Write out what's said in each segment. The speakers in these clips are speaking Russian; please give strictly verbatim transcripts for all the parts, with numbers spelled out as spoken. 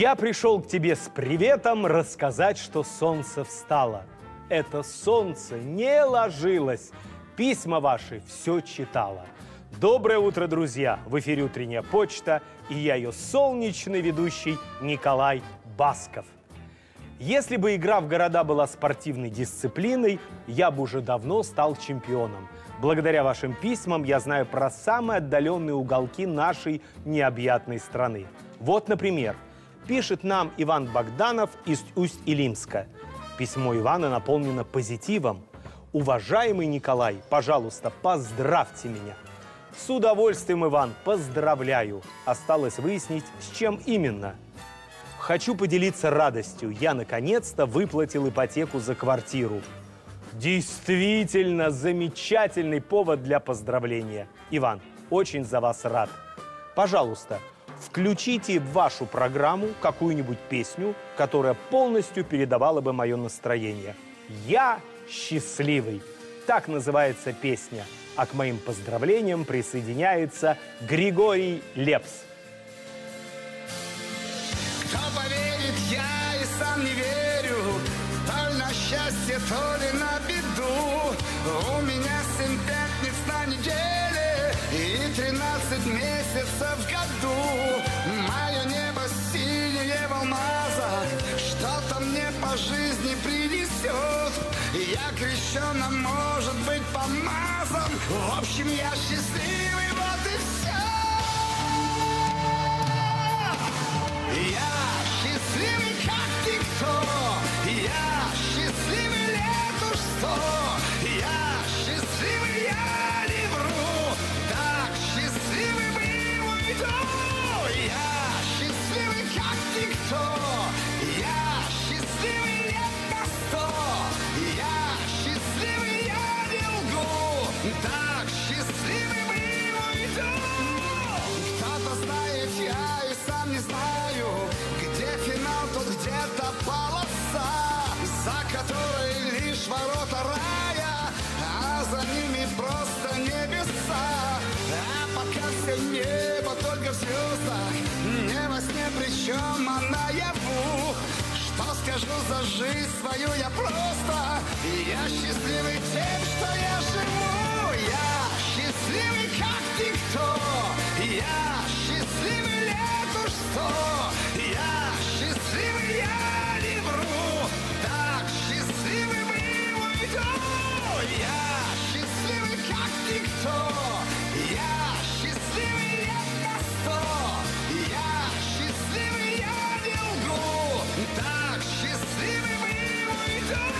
Я пришел к тебе с приветом рассказать, что солнце встало. Это солнце не ложилось. Письма ваши все читала. Доброе утро, друзья! В эфире «Утренняя почта» и я ее солнечный ведущий Николай Басков. Если бы игра в города была спортивной дисциплиной, я бы уже давно стал чемпионом. Благодаря вашим письмам я знаю про самые отдаленные уголки нашей необъятной страны. Вот, например, пишет нам Иван Богданов из Усть-Илимска. Письмо Ивана наполнено позитивом. «Уважаемый Николай, пожалуйста, поздравьте меня». С удовольствием, Иван, поздравляю. Осталось выяснить, с чем именно. Хочу поделиться радостью. Я наконец-то выплатил ипотеку за квартиру. Действительно замечательный повод для поздравления. Иван, очень за вас рад. Пожалуйста, включите в вашу программу какую-нибудь песню, которая полностью передавала бы мое настроение. «Я счастливый». Так называется песня. А к моим поздравлениям присоединяется Григорий Лепс. Кто поверит, я и сам не верю, то ли на счастье, то ли на беду. У меня семь пятниц на неделе и тринадцать месяцев в году. Мое небо синее в алмазах, что-то мне по жизни принесет. Я крещеным, может быть, помазан. В общем, я счастливый, вот и все. Я счастливый, как никто. Я счастливый лет уж сто. Я счастливый, я не вру. Так счастливым и уйду. Я счастливый, как никто. Я счастливый лет на сто. Я счастливый, я не лгу. Так счастливым и уйду. Кто-то знает, я и сам не знаю, где финал, тут где-то полоса, за которой лишь ворота рая, а за ними просто небеса. А пока все небо только в звездах, не во сне, причем а наяву. Что скажу за жизнь свою я просто, я счастливый тем, что я живу. Я счастливый, как никто. Я счастливый лет уж сто. Я счастливый, я не вру. Так счастливым и уйду. Я счастливый, как никто. Я счастливый лет на сто. Я счастливый, я не лгу. Так счастливым и уйду.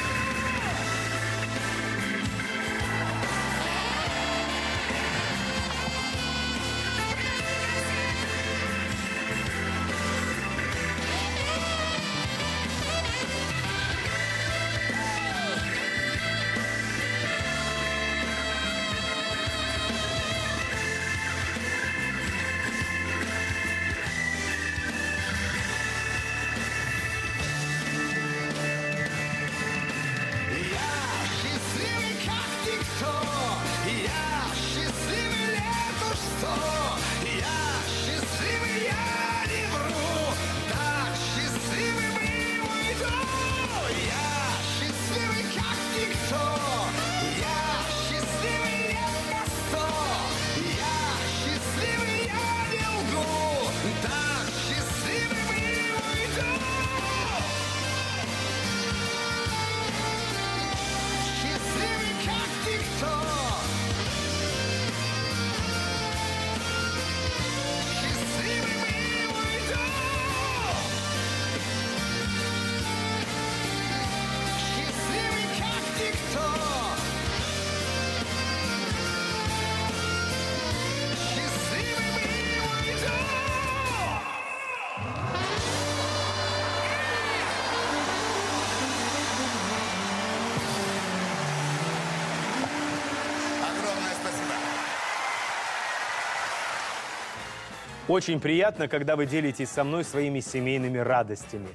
Очень приятно, когда вы делитесь со мной своими семейными радостями.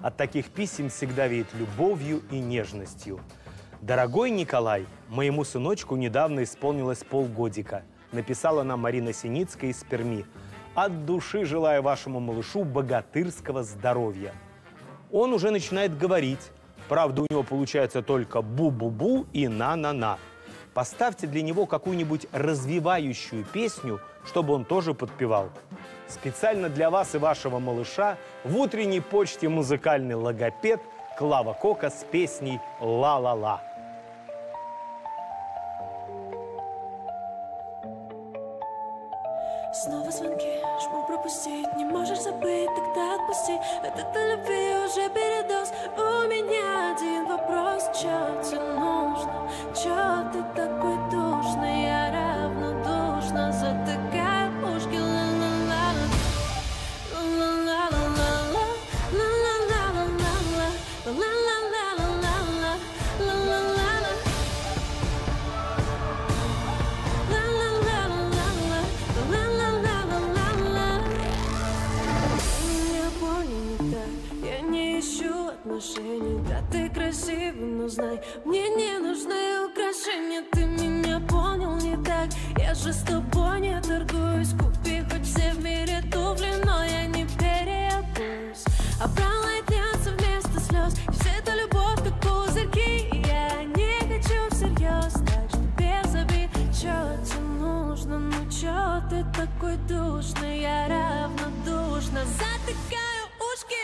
От таких писем всегда веет любовью и нежностью. Дорогой Николай, моему сыночку недавно исполнилось полгодика. Написала нам Марина Синицкая из Перми. От души желаю вашему малышу богатырского здоровья. Он уже начинает говорить. Правда, у него получается только бу-бу-бу и на-на-на. Поставьте для него какую-нибудь развивающую песню, чтобы он тоже подпевал. Специально для вас и вашего малыша в утренней почте музыкальный логопед Клава Кока с песней «Ла-ла-ла». Снова звонки, жму пропустить, не можешь забыть, тогда отпусти. От этой любви уже передоз, у меня один вопрос. Чё тебе нужно, чё ты такой душный, я равнодушно затыкаю ушки. Да, ты красива, но знай, мне не нужны украшения. Ты меня понял не так, я же с тобой не торгуюсь. Купи хоть все в мире туфли, но я не переобуюсь. Обрала днятся вместо слез, и вся эта любовь как пузырьки. Я не хочу всерьез, так что без обид. Чё тебе нужно, ну чё ты такой душный, я равнодушна затыкаю ушки.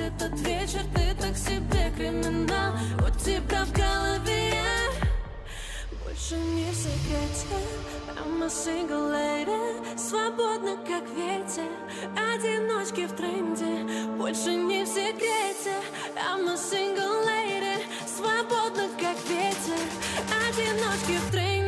Этот вечер ты так себе криминал, у тебя в голове больше не в секрете. I'm a single lady, свободна как ветер, одиночки в тренде, больше не в секрете. I'm a single lady, свободна как ветер, одиночки в тренде.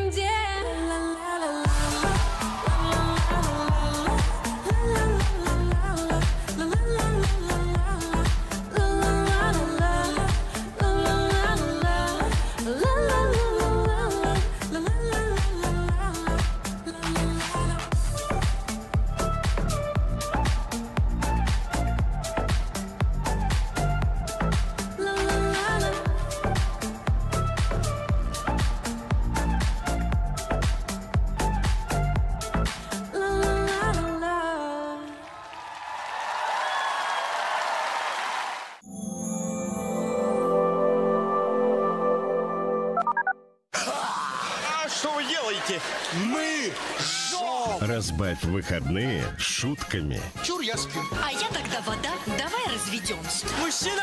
Разбавь выходные шутками. Чур, я сплю. А я тогда вода. Давай разведемся. Мужчина,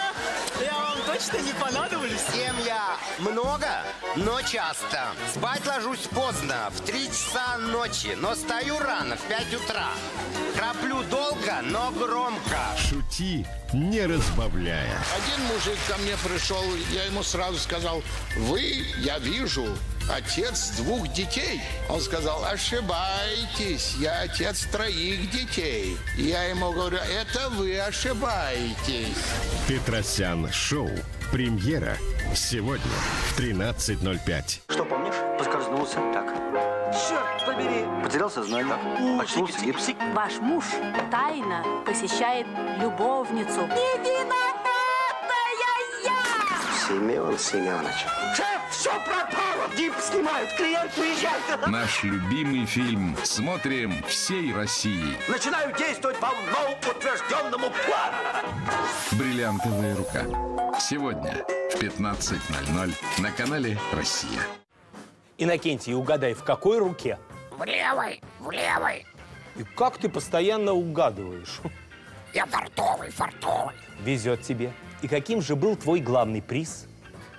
я вам точно не понадоблюсь. Всем я много, но часто. Спать ложусь поздно, в три часа ночи, но стою рано, в пять утра. Краплю долго, но громко. Шути, не разбавляя. Один мужик ко мне пришел, я ему сразу сказал: вы, я вижу, отец двух детей. Он сказал: ошибаетесь, я отец троих детей. Я ему говорю: это вы ошибаетесь. Петросян шоу. Премьера сегодня в тринадцать ноль пять. Что помнишь? Поскользнулся. Так. Черт побери. Потерял сознание. Очнулся. Ваш муж тайно посещает любовницу. Не виноватая я! Семен Семенович. Все пропало! Гипс снимают, клиент приезжает! Наш любимый фильм смотрим всей России. Начинаю действовать по новоутвержденному плану. «Бриллиантовая рука». Сегодня в пятнадцать ноль ноль на канале «Россия». Иннокентий, угадай, в какой руке? В левой, в левой. И как ты постоянно угадываешь? Я фартовый, фартовый. Везет тебе. И каким же был твой главный приз?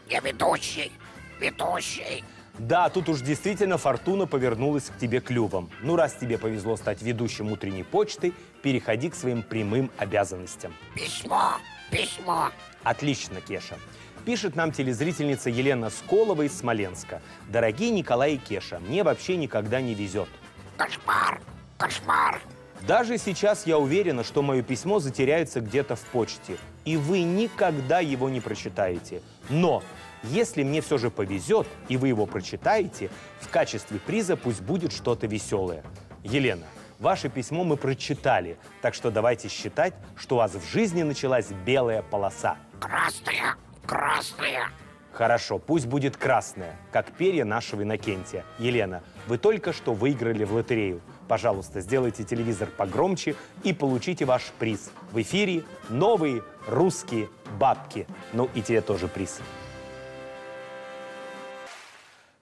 Я ведущий. Ведущий. Да, тут уж действительно фортуна повернулась к тебе клювом. Ну, раз тебе повезло стать ведущим утренней почты, переходи к своим прямым обязанностям. Письмо, письмо. Отлично, Кеша. Пишет нам телезрительница Елена Сколова из Смоленска. Дорогие Николай и Кеша, мне вообще никогда не везет. Кошмар, кошмар. Даже сейчас я уверена, что мое письмо затеряется где-то в почте. и вы никогда его не прочитаете. Но если мне все же повезет, и вы его прочитаете, в качестве приза пусть будет что-то веселое. Елена, ваше письмо мы прочитали, так что давайте считать, что у вас в жизни началась белая полоса. Красная, красная. Хорошо, пусть будет красная, как перья нашего Иннокентия. Елена, вы только что выиграли в лотерею. Пожалуйста, сделайте телевизор погромче и получите ваш приз. В эфире новые русские бабки. Ну и тебе тоже приз.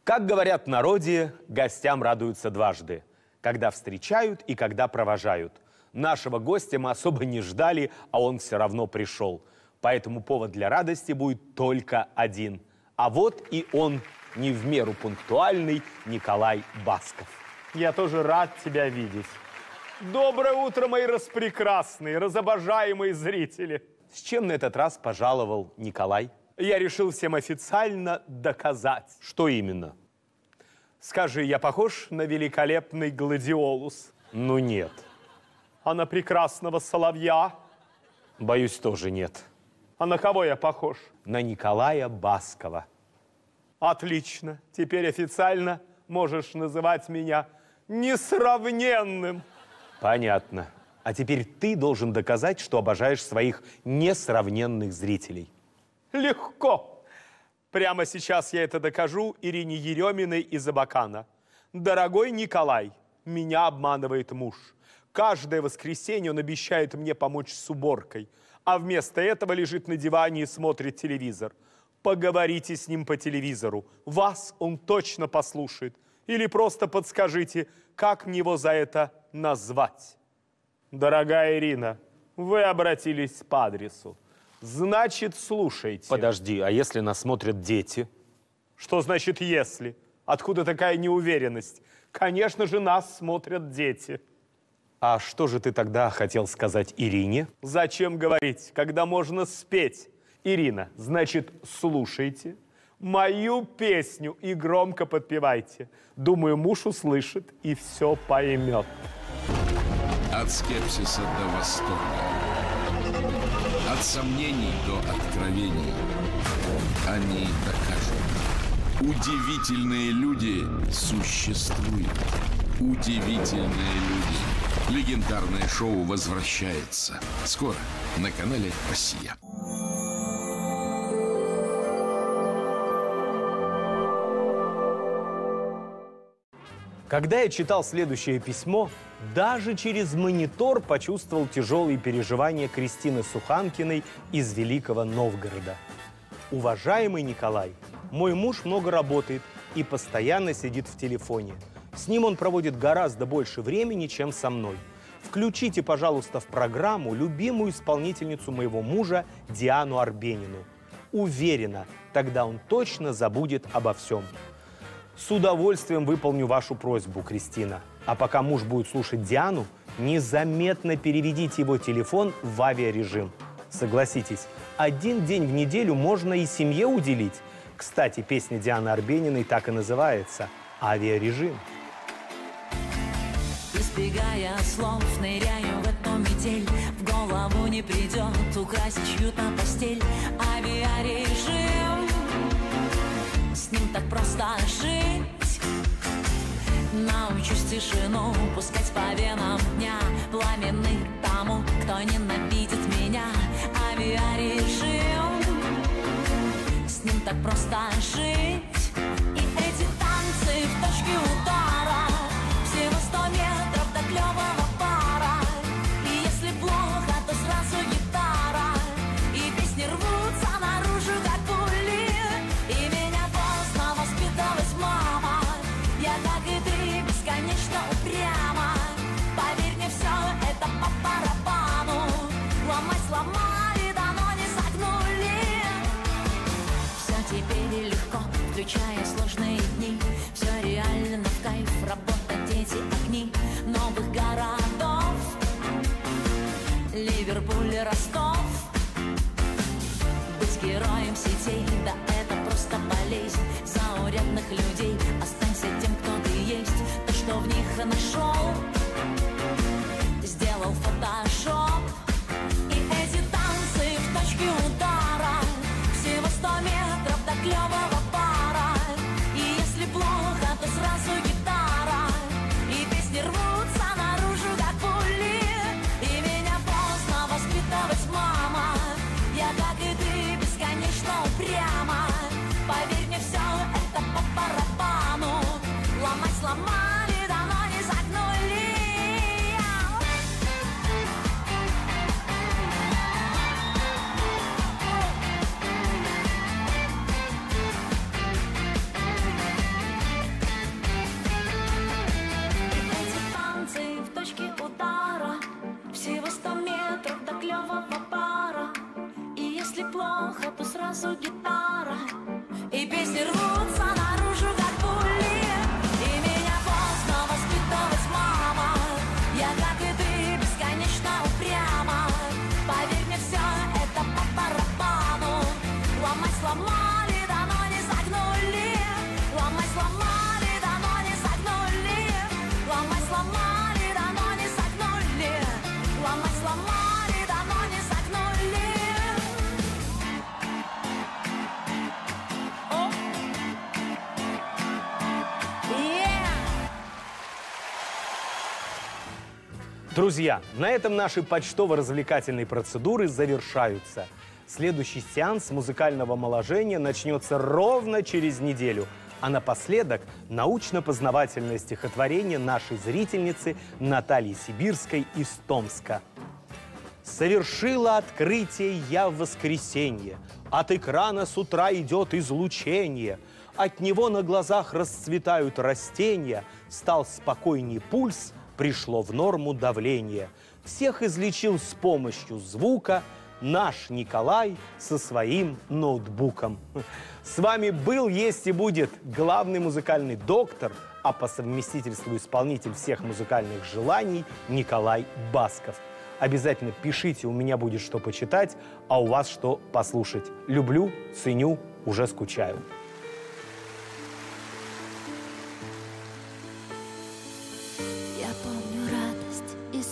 Как говорят в народе, гостям радуются дважды. Когда встречают и когда провожают. Нашего гостя мы особо не ждали, а он все равно пришел. Поэтому повод для радости будет только один. А вот и он, не в меру пунктуальный Николай Басков. Я тоже рад тебя видеть. Доброе утро, мои распрекрасные, разобожаемые зрители. С чем на этот раз пожаловал Николай? Я решил всем официально доказать. Что именно? Скажи, я похож на великолепный гладиолус? Ну нет. А на прекрасного соловья? Боюсь, тоже нет. А на кого я похож? На Николая Баскова. Отлично. Теперь официально можешь называть меня несравненным. Понятно. А теперь ты должен доказать, что обожаешь своих несравненных зрителей. Легко. Прямо сейчас я это докажу Ирине Ереминой из Абакана. Дорогой Николай, меня обманывает муж. Каждое воскресенье он обещает мне помочь с уборкой, а вместо этого лежит на диване и смотрит телевизор. Поговорите с ним по телевизору. Вас он точно послушает. Или просто подскажите, как мне его за это назвать. Дорогая Ирина, вы обратились по адресу. Значит, слушайте. Подожди, а если нас смотрят дети? Что значит «если»? Откуда такая неуверенность? Конечно же, нас смотрят дети. А что же ты тогда хотел сказать Ирине? Зачем говорить, когда можно спеть? Ирина, значит, слушайте мою песню и громко подпевайте. Думаю, муж услышит и все поймет. От скепсиса до восторга. От сомнений до откровений. Они докажут. Удивительные люди существуют. Удивительные люди. Легендарное шоу возвращается. Скоро на канале «Россия». Когда я читал следующее письмо, даже через монитор почувствовал тяжелые переживания Кристины Суханкиной из Великого Новгорода. Уважаемый Николай, мой муж много работает и постоянно сидит в телефоне. С ним он проводит гораздо больше времени, чем со мной. Включите, пожалуйста, в программу любимую исполнительницу моего мужа Диану Арбенину. Уверена, тогда он точно забудет обо всем. С удовольствием выполню вашу просьбу, Кристина. А пока муж будет слушать Диану, незаметно переведите его телефон в авиарежим. Согласитесь, один день в неделю можно и семье уделить. Кстати, песня Дианы Арбениной так и называется «Авиарежим». Избегая слов, ныряю в эту метель. В голову не придет украсить чью-то постель. Авиарежим, с ним так просто жить. Научусь тишину пускать по венам дня, пламенный тому, кто ненавидит меня. Авиарежим, с ним так просто жить. И эти танцы в точке удара, всего сто метров. Клёвого пара, и если плохо, то сразу гитара, и песни рвутся наружу, как пули, и меня поздно воспиталась мама, я как и ты бесконечно упряма, поверь мне, все это по барабану, ломать сломали, давно не согнули, все теперь легко, включая сложные дни, все реально в кайф, работа, дети, огни. Новых городов, Ливерпуль, Ростов. Быть героем сетей, да это просто болезнь заурядных людей. Останься тем, кто ты есть, то, что в них нашел, сделал фотошоп. И эти танцы в точку. клевого пара. И если плохо, то сразу гитара. И песни рвутся наружу, как пули. И меня поздно воспитывать, мама. Я, как и ты, бесконечно упряма. Поверь мне, все это по барабану. Ломать сломали, давно не загнули. Всего сто метров до клевого пара. И если плохо, то сразу гитара. И песни рвутся наружу, как пули. И меня поздно воспитывать, мама. Я, как и ты, бесконечно упряма. Поверь мне, все это по барабану. Ломать сломали, давно не загнули. Ломать сломали, давно не загнули. Ломать сломали. Друзья, на этом наши почтово-развлекательные процедуры завершаются. Следующий сеанс музыкального моложения начнется ровно через неделю. А напоследок научно-познавательное стихотворение нашей зрительницы Натальи Сибирской из Томска. «Совершила открытие я в воскресенье. От экрана с утра идет излучение. От него на глазах расцветают растения. Стал спокойней пульс. Пришло в норму давление. Всех излечил с помощью звука наш Николай со своим ноутбуком». С вами был, есть и будет главный музыкальный доктор, а по совместительству исполнитель всех музыкальных желаний Николай Басков. Обязательно пишите, у меня будет что почитать, а у вас что послушать. Люблю, ценю, уже скучаю.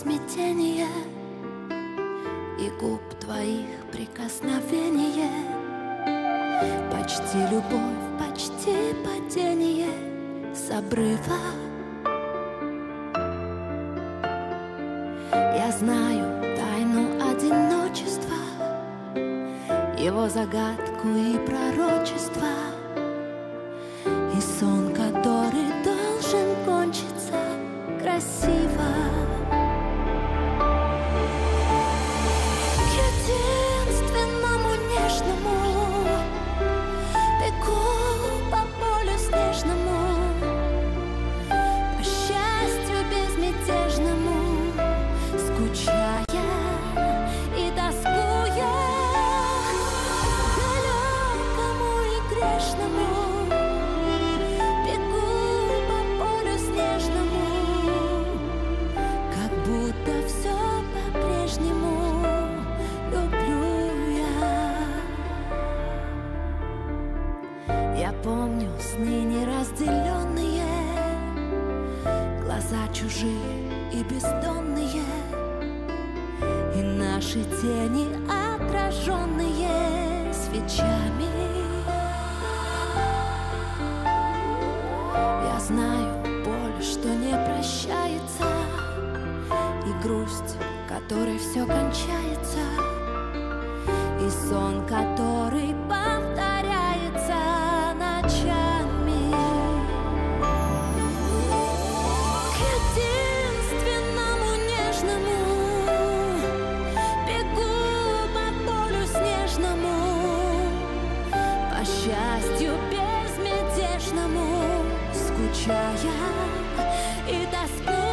Смятение и губ твоих прикосновение, почти любовь, почти падение с обрыва. Я знаю тайну одиночества, его загадку и пророчество, и сон, который должен кончиться красиво. Единственному нежному бегу по полю снежному, по счастью безмятежному, скучая и тоскуя. Далекому и грешному бегу по полю снежному, как будто все по-прежнему. Я помню сны неразделенные, глаза чужие и бездонные, и наши тени, отраженные свечами. Я знаю боль, что не прощается, и грусть, которой все кончается, и сон, который повторяется. Счастью безмятежному, скучая и тоскуя.